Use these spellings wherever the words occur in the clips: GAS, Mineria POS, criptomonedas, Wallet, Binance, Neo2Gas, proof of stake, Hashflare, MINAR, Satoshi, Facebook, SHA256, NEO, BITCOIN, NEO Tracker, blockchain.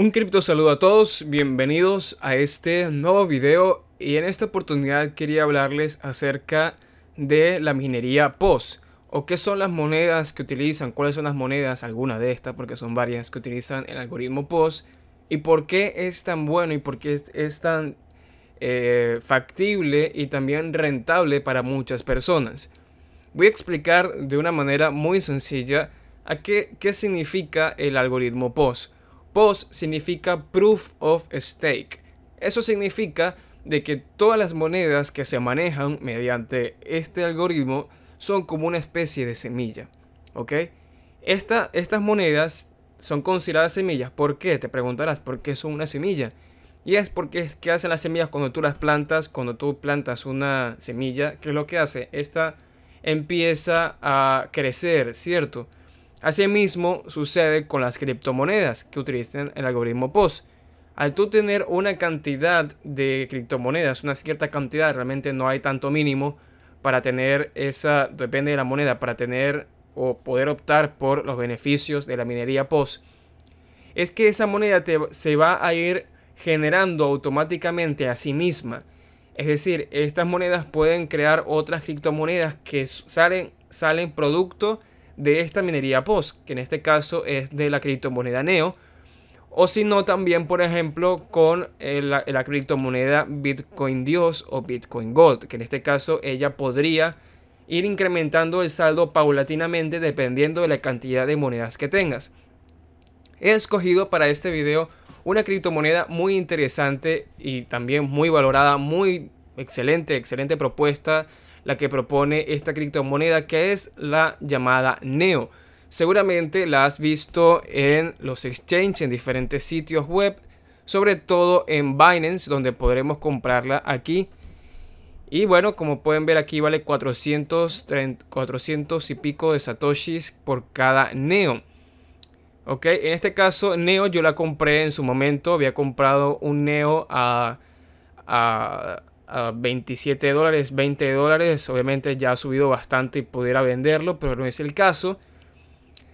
Un cripto saludo a todos, bienvenidos a este nuevo video y en esta oportunidad quería hablarles acerca de la minería POS o qué son las monedas que utilizan, cuáles son las monedas, algunas de estas porque son varias que utilizan el algoritmo POS y por qué es tan bueno y por qué es tan factible y también rentable para muchas personas. Voy a explicar de una manera muy sencilla a qué significa el algoritmo POS. POS significa proof of stake. Eso significa de que todas las monedas que se manejan mediante este algoritmo son como una especie de semilla, ¿ok? Estas monedas son consideradas semillas. ¿Por qué? Te preguntarás, ¿por qué son una semilla? Y es porque es que hacen las semillas cuando tú las plantas, cuando tú plantas una semilla, ¿qué es lo que hace? Esta empieza a crecer, ¿cierto? Asimismo sucede con las criptomonedas que utilizan el algoritmo POS. Al tú tener una cantidad de criptomonedas, una cierta cantidad, realmente no hay tanto mínimo para tener esa, depende de la moneda, para tener o poder optar por los beneficios de la minería POS. Es que esa moneda se va a ir generando automáticamente a sí misma. Es decir, estas monedas pueden crear otras criptomonedas que salen producto de esta minería POS, que en este caso es de la criptomoneda NEO, o si no también, por ejemplo, con la criptomoneda BITCOIN Dios o BITCOIN Gold, que en este caso ella podría ir incrementando el saldo paulatinamente dependiendo de la cantidad de monedas que tengas. He escogido para este video una criptomoneda muy interesante y también muy valorada, muy excelente propuesta, la que propone esta criptomoneda, que es la llamada NEO. Seguramente la has visto en los exchanges, en diferentes sitios web, sobre todo en Binance, donde podremos comprarla aquí. Y bueno, como pueden ver aquí vale 400 y pico de satoshis por cada NEO. Ok, en este caso NEO yo la compré en su momento, había comprado un NEO a 27 dólares, 20 dólares, obviamente ya ha subido bastante y pudiera venderlo, pero no es el caso,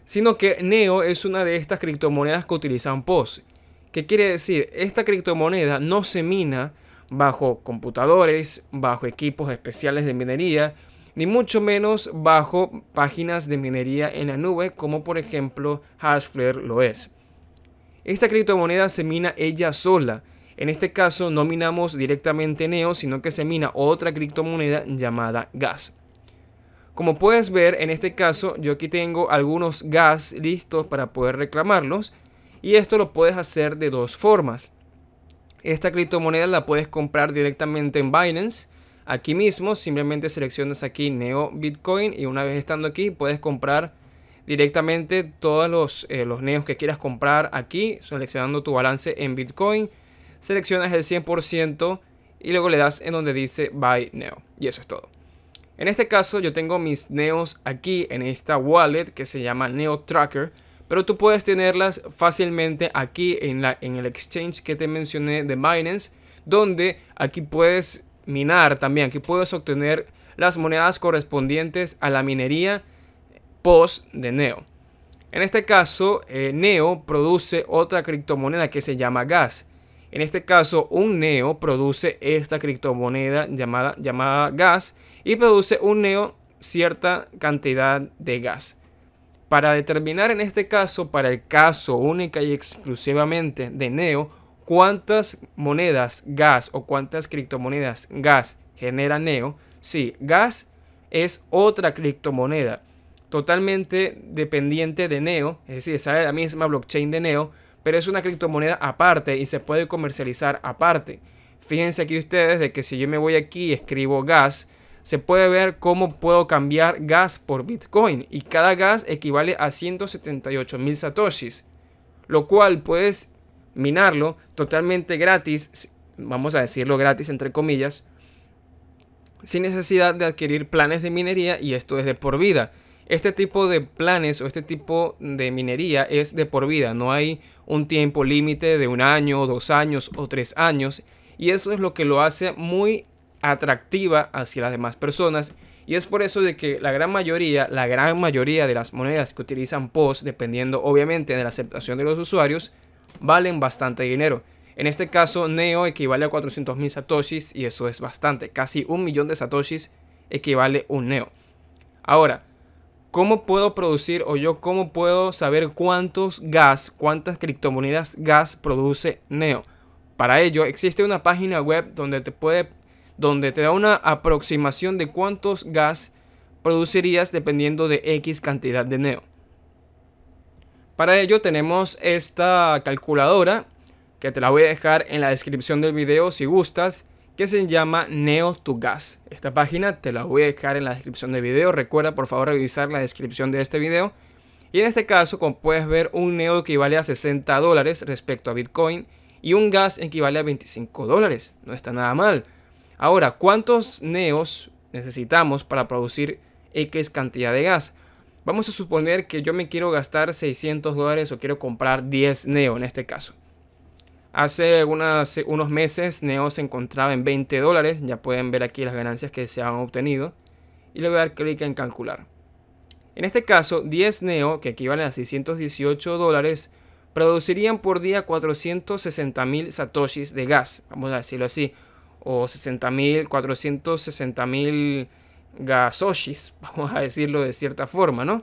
sino que NEO es una de estas criptomonedas que utilizan POS. ¿Qué quiere decir? Esta criptomoneda no se mina bajo computadores, bajo equipos especiales de minería, ni mucho menos bajo páginas de minería en la nube, como por ejemplo Hashflare lo es. Esta criptomoneda se mina ella sola. En este caso no minamos directamente NEO, sino que se mina otra criptomoneda llamada GAS. Como puedes ver, en este caso yo aquí tengo algunos GAS listos para poder reclamarlos. Y esto lo puedes hacer de dos formas. Esta criptomoneda la puedes comprar directamente en Binance. Aquí mismo simplemente seleccionas aquí NEO Bitcoin y una vez estando aquí puedes comprar directamente todos los NEOs que quieras comprar aquí, seleccionando tu balance en Bitcoin. Seleccionas el 100% y luego le das en donde dice Buy Neo. Y eso es todo. En este caso yo tengo mis Neos aquí en esta wallet que se llama NEO Tracker. Pero tú puedes tenerlas fácilmente aquí en el exchange que te mencioné de Binance. Donde aquí puedes minar también. Aquí puedes obtener las monedas correspondientes a la minería POS de NEO. En este caso NEO produce otra criptomoneda que se llama GAS. En este caso, un NEO produce esta criptomoneda llamada GAS y produce un NEO cierta cantidad de GAS. Para determinar en este caso, para el caso única y exclusivamente de NEO, cuántas monedas GAS o cuántas criptomonedas GAS genera NEO, sí, GAS es otra criptomoneda totalmente dependiente de NEO, es decir, sale la misma blockchain de NEO, pero es una criptomoneda aparte y se puede comercializar aparte. Fíjense aquí ustedes de que si yo me voy aquí y escribo GAS, se puede ver cómo puedo cambiar GAS por Bitcoin. Y cada GAS equivale a 178.000 satoshis. Lo cual puedes minarlo totalmente gratis, vamos a decirlo gratis entre comillas, sin necesidad de adquirir planes de minería y esto es de por vida. Este tipo de planes o este tipo de minería es de por vida, no hay un tiempo límite de 1 año, 2 años o 3 años y eso es lo que lo hace muy atractiva hacia las demás personas y es por eso de que la gran mayoría de las monedas que utilizan POS, dependiendo obviamente de la aceptación de los usuarios, valen bastante dinero. En este caso, Neo equivale a 400.000 satoshis y eso es bastante. Casi 1 millón de satoshis equivale a un Neo. Ahora, ¿cómo puedo producir o yo cómo puedo saber cuántos gas, cuántas criptomonedas gas produce Neo? Para ello existe una página web donde te da una aproximación de cuántos gas producirías dependiendo de X cantidad de Neo. Para ello tenemos esta calculadora, que te la voy a dejar en la descripción del video si gustas, que se llama Neo2Gas. Esta página te la voy a dejar en la descripción del video. Recuerda por favor revisar la descripción de este video. Y en este caso, como puedes ver, un Neo equivale a 60 dólares respecto a Bitcoin y un gas equivale a 25 dólares. No está nada mal. Ahora, ¿cuántos Neos necesitamos para producir X cantidad de gas? Vamos a suponer que yo me quiero gastar 600 dólares o quiero comprar 10 Neo en este caso. Hace unos meses Neo se encontraba en 20 dólares. Ya pueden ver aquí las ganancias que se han obtenido. Y le voy a dar clic en calcular. En este caso 10 Neo, que equivalen a 618 dólares, producirían por día 460.000 satoshis de gas. Vamos a decirlo así. O 460.000 gasoshis. Vamos a decirlo de cierta forma, ¿no?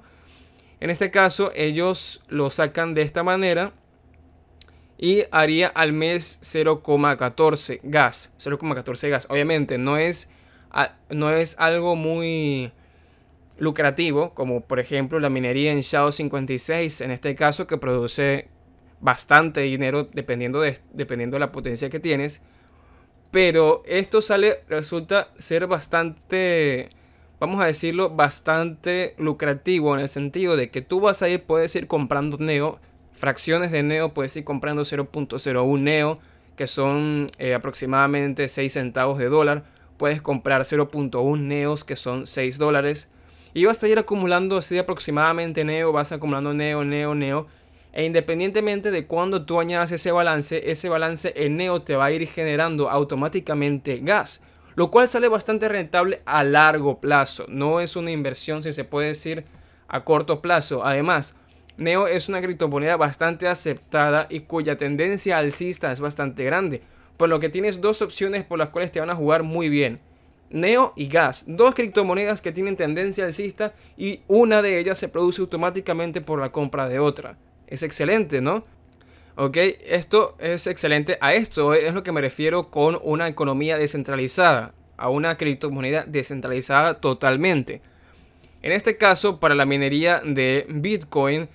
En este caso ellos lo sacan de esta manera. Y haría al mes 0,14 gas. 0,14 gas. Obviamente no es algo muy lucrativo, como por ejemplo la minería en SHA256. En este caso, que produce bastante dinero dependiendo de la potencia que tienes. Pero esto resulta ser bastante, vamos a decirlo, bastante lucrativo. En el sentido de que tú puedes ir comprando Neo. Fracciones de Neo, puedes ir comprando 0.01 Neo, que son aproximadamente 6 centavos de dólar. Puedes comprar 0.1 Neos, que son 6 dólares. Y vas a ir acumulando así aproximadamente Neo, vas acumulando Neo. E independientemente de cuando tú añadas ese balance en Neo te va a ir generando automáticamente gas. Lo cual sale bastante rentable a largo plazo. No es una inversión, si se puede decir, a corto plazo. Además, Neo es una criptomoneda bastante aceptada y cuya tendencia alcista es bastante grande, por lo que tienes dos opciones por las cuales te van a jugar muy bien: Neo y Gas, dos criptomonedas que tienen tendencia alcista y una de ellas se produce automáticamente por la compra de otra. Es excelente, ¿no? Ok, esto es excelente. A esto es lo que me refiero con una economía descentralizada, a una criptomoneda descentralizada totalmente. En este caso, para la minería de Bitcoin,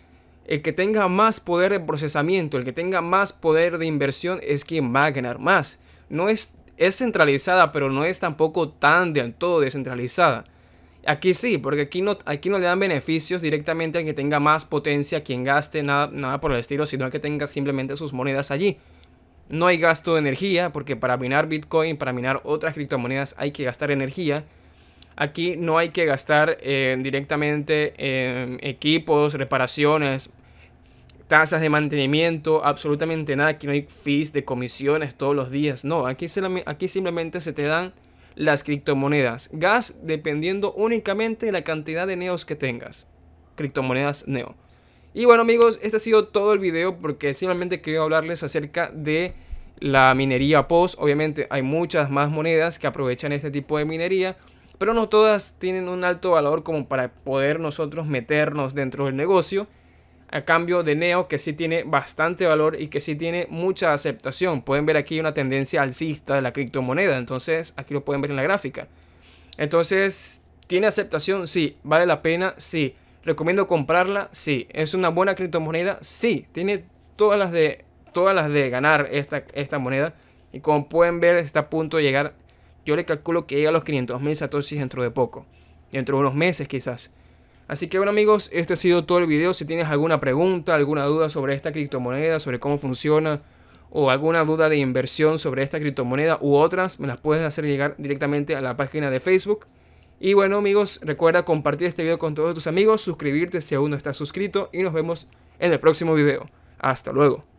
el que tenga más poder de procesamiento, el que tenga más poder de inversión es quien va a ganar más. No es centralizada, pero no es tampoco tan del todo descentralizada. Aquí sí, porque aquí no le dan beneficios directamente al que tenga más potencia, quien gaste, nada por el estilo, sino al que tenga simplemente sus monedas allí. No hay gasto de energía, porque para minar Bitcoin, para minar otras criptomonedas hay que gastar energía. Aquí no hay que gastar directamente en equipos, reparaciones, tasas de mantenimiento, absolutamente nada. Aquí no hay fees de comisiones todos los días. No, aquí simplemente se te dan las criptomonedas gas dependiendo únicamente de la cantidad de neos que tengas. Criptomonedas neo. Y bueno amigos, este ha sido todo el video porque simplemente quería hablarles acerca de la minería POS. Obviamente hay muchas más monedas que aprovechan este tipo de minería, pero no todas tienen un alto valor como para poder nosotros meternos dentro del negocio. A cambio de Neo, que sí tiene bastante valor y que sí tiene mucha aceptación. Pueden ver aquí una tendencia alcista de la criptomoneda. Entonces, aquí lo pueden ver en la gráfica. Entonces, ¿tiene aceptación? Sí. ¿Vale la pena? Sí. ¿Recomiendo comprarla? Sí. ¿Es una buena criptomoneda? Sí. Tiene todas las de ganar esta moneda. Y como pueden ver, está a punto de llegar. Yo le calculo que llega a los 500.000 satoshis dentro de poco. Dentro de unos meses quizás. Así que bueno amigos, este ha sido todo el video. Si tienes alguna pregunta, alguna duda sobre esta criptomoneda, sobre cómo funciona, o alguna duda de inversión sobre esta criptomoneda u otras, me las puedes hacer llegar directamente a la página de Facebook. Y bueno amigos, recuerda compartir este video con todos tus amigos, suscribirte si aún no estás suscrito, y nos vemos en el próximo video. Hasta luego.